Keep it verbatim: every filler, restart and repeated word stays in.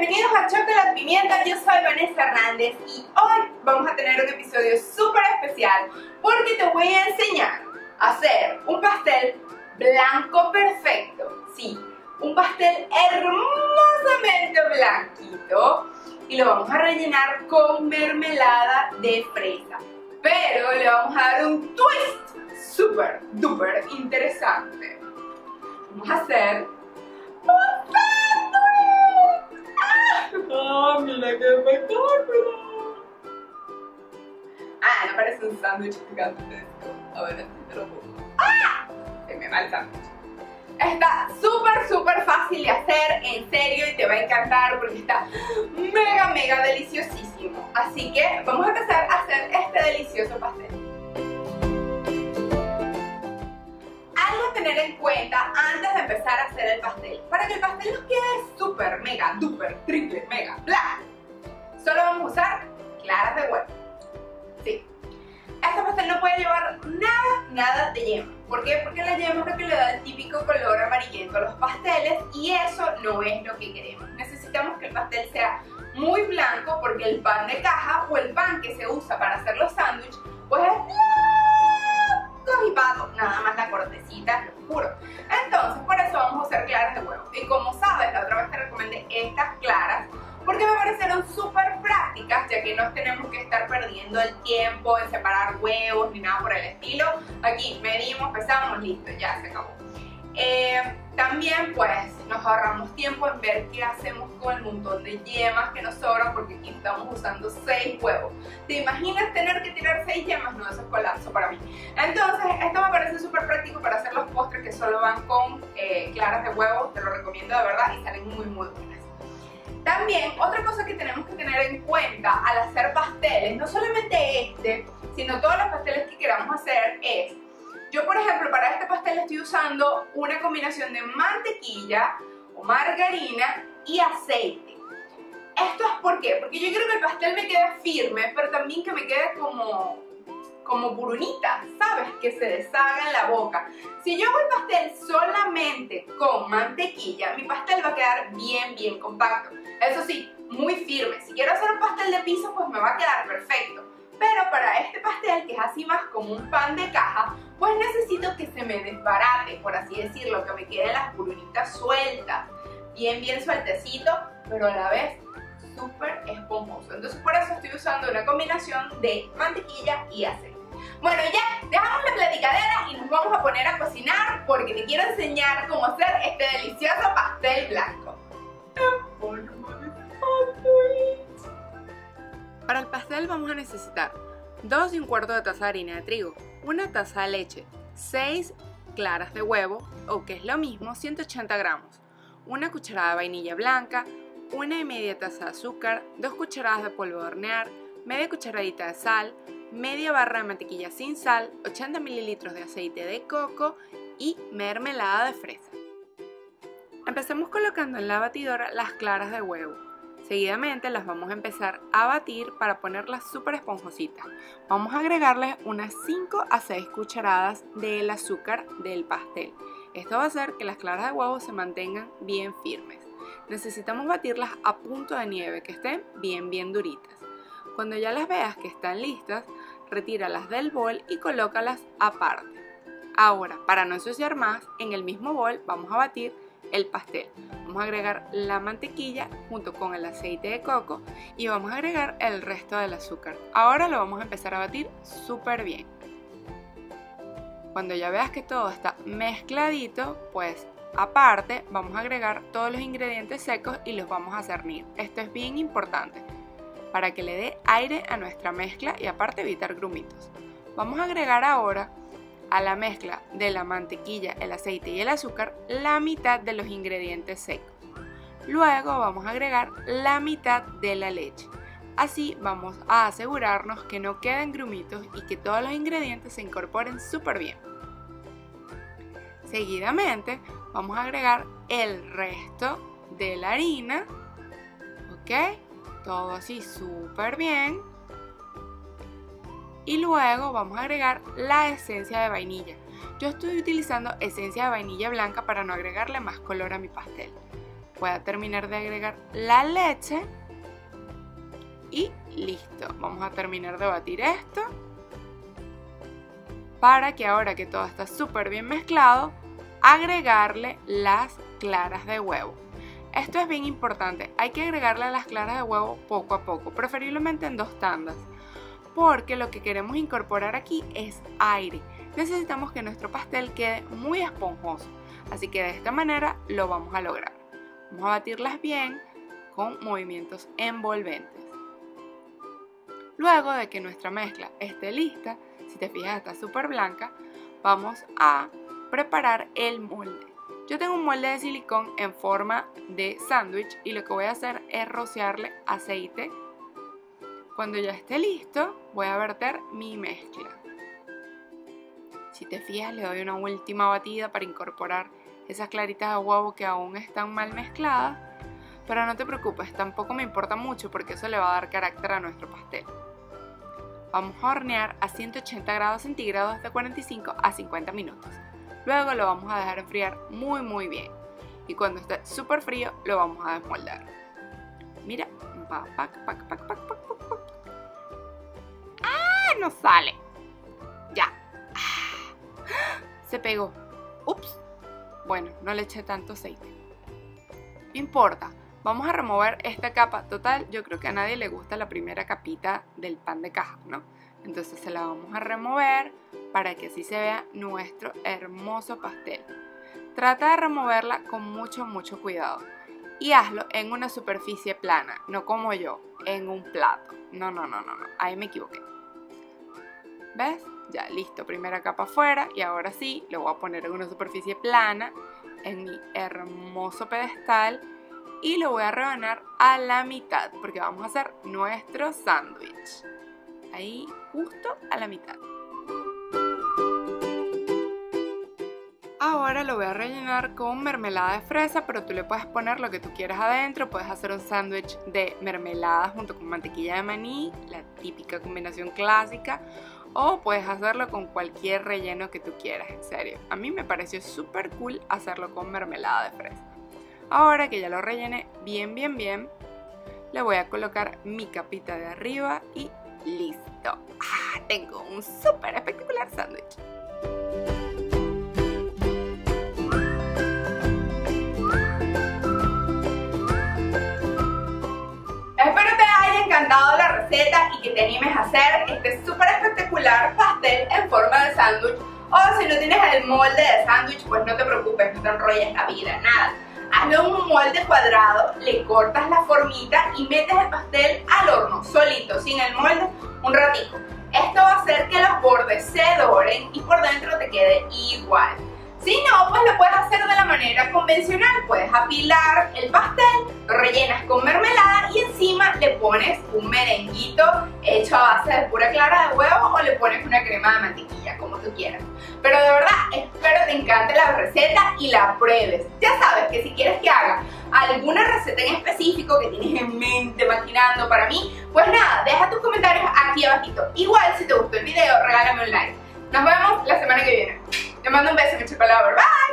bienvenidos a Chocolate Pimienta. Yo soy Vanessa Hernández y hoy vamos a tener un episodio súper especial porque te voy a enseñar a hacer un pastel blanco perfecto. Sí, un pastel hermosamente blanquito y lo vamos a rellenar con mermelada de fresa. Pero le vamos a dar un twist súper, duper interesante. Vamos a hacer un sándwich. ¡Ah! ¡Oh, mira qué espectáculo! Ah, me parece un sándwich gigante. Ahora sí te lo pongo. ¡Ah! Se me va el sándwich. Está súper, súper fácil de hacer, en serio, y te va a encantar porque está mega, mega deliciosísimo. Así que vamos a empezar a hacer este delicioso pastel. Algo a tener en cuenta antes de empezar a hacer el pastel. Para que el pastel nos quede súper, mega, duper, triple, mega, bla, solo vamos a usar claras de huevo. Sí. Este pastel no puede llevar nada, nada de yema. ¿Por qué? Porque la yema es lo que le da el típico color amarillento a los pasteles y eso no es lo que queremos. Necesitamos que el pastel sea muy blanco porque el pan de caja o el pan que se usa para hacer los sándwiches pues es blanco y pato, nada más la cortecita, lo juro. Entonces por eso vamos a usar claras de huevo. Y como sabes, la otra vez te recomendé estas claras porque me parecieron súper prácticas, ya que no tenemos que estar perdiendo el tiempo en separar huevos ni nada por el estilo. Aquí medimos, pesamos, listo, ya se acabó. Eh, también pues nos ahorramos tiempo en ver qué hacemos con el montón de yemas que nos sobran, porque aquí estamos usando seis huevos. ¿Te imaginas tener que tirar seis yemas? No, eso es colapso para mí. Entonces esto me parece súper práctico para hacer los postres que solo van con eh, claras de huevo. Te lo recomiendo de verdad y salen muy muy buenas. También, otra cosa que tenemos que tener en cuenta al hacer pasteles, no solamente este, sino todos los pasteles que queramos hacer es, yo por ejemplo para este pastel estoy usando una combinación de mantequilla o margarina y aceite. ¿Esto es por qué? Porque yo quiero que el pastel me quede firme, pero también que me quede como, como burunita, ¿sabes? Que se deshaga en la boca. Si yo hago el pastel solamente con mantequilla, mi pastel va a quedar bien, bien compacto. Eso sí, muy firme. Si quiero hacer un pastel de piso, pues me va a quedar perfecto. Pero para este pastel, que es así más como un pan de caja, pues necesito que se me desbarate, por así decirlo, que me queden las burunitas sueltas. Bien, bien sueltecito, pero a la vez súper esponjoso. Entonces por eso estoy usando una combinación de mantequilla y aceite. Bueno, ya dejamos la platicadera y nos vamos a poner a cocinar porque te quiero enseñar cómo hacer este delicioso pastel blanco. Para el pastel vamos a necesitar dos y un cuarto de taza de harina de trigo, una taza de leche, seis claras de huevo o que es lo mismo ciento ochenta gramos, una cucharada de vainilla blanca, una y media taza de azúcar, dos cucharadas de polvo de hornear, media cucharadita de sal, media barra de mantequilla sin sal, ochenta mililitros de aceite de coco y mermelada de fresa. Empecemos colocando en la batidora las claras de huevo. Seguidamente las vamos a empezar a batir para ponerlas súper esponjositas. Vamos a agregarles unas cinco a seis cucharadas del azúcar del pastel. Esto va a hacer que las claras de huevo se mantengan bien firmes. Necesitamos batirlas a punto de nieve, que estén bien bien duritas. Cuando ya las veas que están listas, retíralas del bol y colócalas aparte. Ahora, para no ensuciar más, en el mismo bol vamos a batir el pastel. Vamos a agregar la mantequilla junto con el aceite de coco y vamos a agregar el resto del azúcar. Ahora lo vamos a empezar a batir súper bien. Cuando ya veas que todo está mezcladito, pues aparte vamos a agregar todos los ingredientes secos y los vamos a cernir. Esto es bien importante para que le dé aire a nuestra mezcla y aparte evitar grumitos. Vamos a agregar ahora a la mezcla de la mantequilla, el aceite y el azúcar, la mitad de los ingredientes secos. Luego vamos a agregar la mitad de la leche. Así vamos a asegurarnos que no queden grumitos y que todos los ingredientes se incorporen súper bien. Seguidamente vamos a agregar el resto de la harina, ¿ok? Todo así súper bien. Y luego vamos a agregar la esencia de vainilla. Yo estoy utilizando esencia de vainilla blanca para no agregarle más color a mi pastel. pueda terminar de agregar la leche y listo. Vamos a terminar de batir esto para que ahora que todo está súper bien mezclado, agregarle las claras de huevo. Esto es bien importante, hay que agregarle las claras de huevo poco a poco, preferiblemente en dos tandas, porque lo que queremos incorporar aquí es aire. Necesitamos que nuestro pastel quede muy esponjoso, así que de esta manera lo vamos a lograr. Vamos a batirlas bien con movimientos envolventes. Luego de que nuestra mezcla esté lista, si te fijas está súper blanca, vamos a preparar el molde. Yo tengo un molde de silicón en forma de sándwich y lo que voy a hacer es rociarle aceite. Cuando ya esté listo, voy a verter mi mezcla. Si te fijas, le doy una última batida para incorporar esas claritas de huevo que aún están mal mezcladas. Pero no te preocupes, tampoco me importa mucho porque eso le va a dar carácter a nuestro pastel. Vamos a hornear a ciento ochenta grados centígrados de cuarenta y cinco a cincuenta minutos. Luego lo vamos a dejar enfriar muy muy bien. Y cuando esté súper frío, lo vamos a desmoldar. Mira, pac, pac, pac, pac, pac, pac, pac. ¡Ah! No sale. Ya. ¡Ah! Se pegó. Ups. Bueno, no le eché tanto aceite. No importa. Vamos a remover esta capa. Total, yo creo que a nadie le gusta la primera capita del pan de caja, ¿no? Entonces se la vamos a remover para que así se vea nuestro hermoso pastel. Trata de removerla con mucho, mucho cuidado. Y hazlo en una superficie plana, no como yo, en un plato. No, no, no, no, no, ahí me equivoqué. ¿Ves? Ya, listo, primera capa afuera y ahora sí, lo voy a poner en una superficie plana, en mi hermoso pedestal. Y lo voy a rebanar a la mitad, porque vamos a hacer nuestro sándwich. Ahí, justo a la mitad. Ahora lo voy a rellenar con mermelada de fresa, pero tú le puedes poner lo que tú quieras adentro. Puedes hacer un sándwich de mermelada junto con mantequilla de maní, la típica combinación clásica. O puedes hacerlo con cualquier relleno que tú quieras, en serio. A mí me pareció súper cool hacerlo con mermelada de fresa. Ahora que ya lo rellené bien, bien, bien, le voy a colocar mi capita de arriba y listo. ¡Ah! Tengo un súper espectacular sándwich. Espero te haya encantado la receta y que te animes a hacer este súper espectacular pastel en forma de sándwich. O si no tienes el molde de sándwich, pues no te preocupes, no te enrolles la vida, nada. Hazlo en un molde cuadrado, le cortas la formita y metes el pastel al horno, solito, sin el molde, un ratico. Esto va a hacer que los bordes se doren y por dentro te quede igual. Si no, pues lo puedes hacer de la manera convencional. Puedes apilar el pastel, lo rellenas con mermelada y encima le pones un merenguito hecho a base de pura clara de huevo o le pones una crema de mantequilla, como tú quieras. Pero de verdad, espero te encante la receta y la pruebes. Ya sabes que si quieres que haga alguna receta en específico que tienes en mente maquinando para mí, pues nada, deja tus comentarios aquí abajito. Igual, si te gustó el video, regálame un like. Nos vemos la semana que viene. Te mando un beso, mi chocolate. Bye.